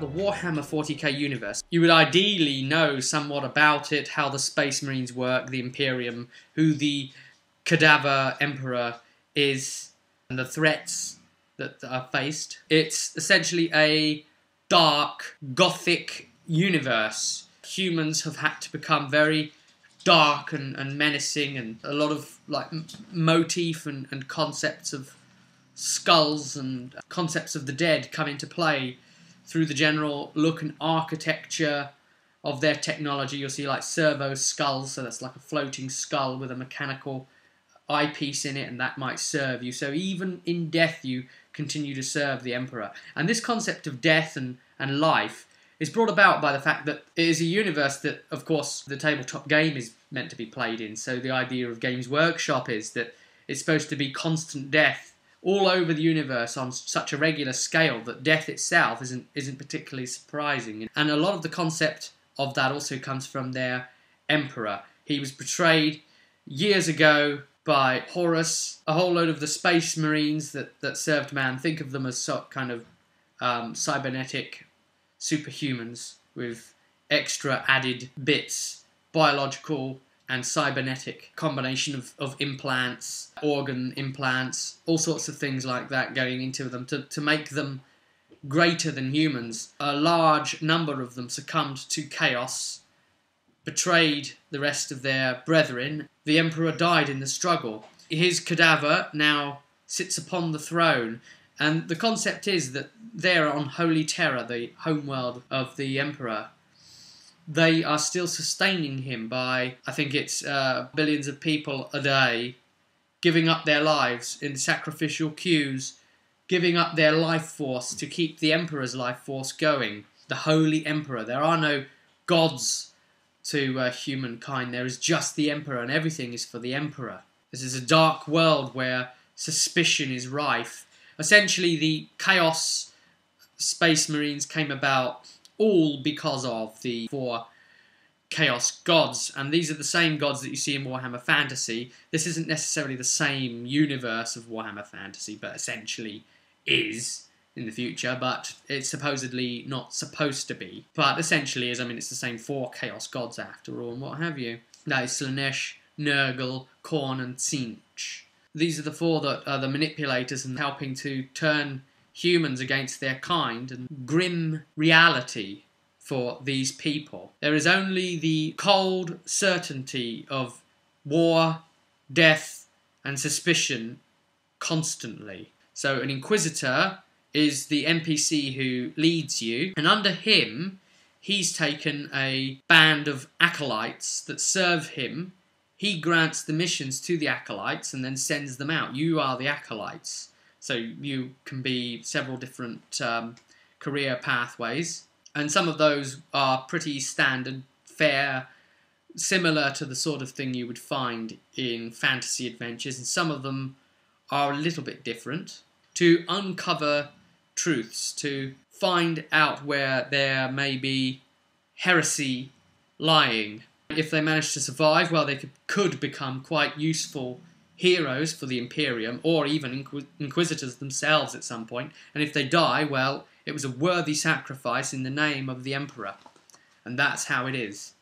The Warhammer 40k universe. You would ideally know somewhat about it, how the Space Marines work, the Imperium, who the Cadaver Emperor is, and the threats that are faced. It's essentially a dark, gothic universe. Humans have had to become very dark and menacing, and a lot of like motif and concepts of skulls and concepts of the dead come into play. Through the general look and architecture of their technology, you'll see like servo skulls, so that's like a floating skull with a mechanical eyepiece in it, and that might serve you. So even in death, you continue to serve the Emperor. And this concept of death and life is brought about by the fact that it is a universe that, of course, the tabletop game is meant to be played in. So the idea of Games Workshop is that it's supposed to be constant death all over the universe on such a regular scale that death itself isn't particularly surprising. And a lot of the concept of that also comes from their Emperor. He was betrayed years ago by Horus. A whole load of the Space Marines that served man, think of them as kind of cybernetic superhumans with extra added bits, biological and cybernetic, combination of implants, organ implants, all sorts of things like that going into them to make them greater than humans. A large number of them succumbed to chaos, betrayed the rest of their brethren. The Emperor died in the struggle. His cadaver now sits upon the throne, and the concept is that there on Holy Terra, the homeworld of the Emperor, they are still sustaining him by, I think it's billions of people a day, giving up their lives in sacrificial queues, giving up their life force to keep the Emperor's life force going. The Holy Emperor. There are no gods to humankind. There is just the Emperor, and everything is for the Emperor. This is a dark world where suspicion is rife. Essentially, the Chaos Space Marines came about all because of the 4 Chaos Gods, and these are the same gods that you see in Warhammer Fantasy. This isn't necessarily the same universe of Warhammer Fantasy, but essentially is in the future, but it's supposedly not supposed to be. But essentially is, I mean, it's the same 4 Chaos Gods after all, and what have you. That is Slaanesh, Nurgle, Khorne, and Tzeentch. These are the 4 that are the manipulators and helping to turn humans against their kind, and grim reality for these people. There is only the cold certainty of war, death, and suspicion constantly. So an Inquisitor is the NPC who leads you, and under him, he's taken a band of acolytes that serve him. He grants the missions to the acolytes and then sends them out. You are the acolytes. So you can be several different career pathways. And some of those are pretty standard, fair, similar to the sort of thing you would find in fantasy adventures. And some of them are a little bit different. To uncover truths, to find out where there may be heresy lying. If they manage to survive, well, they could become quite useful heroes for the Imperium, or even Inquisitors themselves at some point. And if they die, well, it was a worthy sacrifice in the name of the Emperor. And that's how it is.